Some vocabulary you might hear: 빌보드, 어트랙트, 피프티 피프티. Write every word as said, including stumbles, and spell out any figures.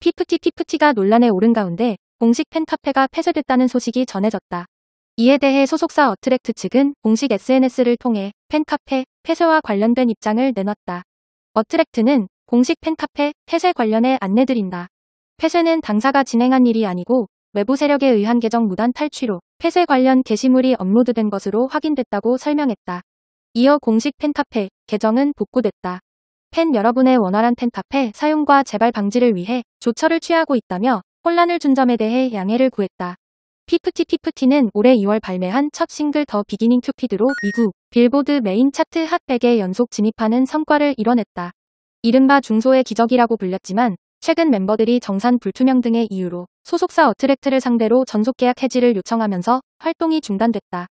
피프티 피프티가 논란에 오른 가운데 공식 팬카페가 폐쇄됐다는 소식이 전해졌다. 이에 대해 소속사 어트랙트 측은 공식 에스엔에스를 통해 팬카페 폐쇄와 관련된 입장을 내놨다. 어트랙트는 공식 팬카페 폐쇄 관련해 안내드린다. 폐쇄는 당사가 진행한 일이 아니고 외부 세력에 의한 계정 무단 탈취로 폐쇄 관련 게시물이 업로드된 것으로 확인됐다고 설명했다. 이어 공식 팬카페 계정은 복구됐다. 팬 여러분의 원활한 팬카페 사용과 재발 방지를 위해 조처를 취하고 있다며 혼란을 준 점에 대해 양해를 구했다. 피프티 피프티는 올해 이월 발매한 첫 싱글 더 비기닝 큐피드로 미국 빌보드 메인 차트 핫 백에 연속 진입하는 성과를 이뤄냈다. 이른바 중소의 기적이라고 불렸지만 최근 멤버들이 정산 불투명 등의 이유로 소속사 어트랙트를 상대로 전속계약 해지를 요청하면서 활동이 중단됐다.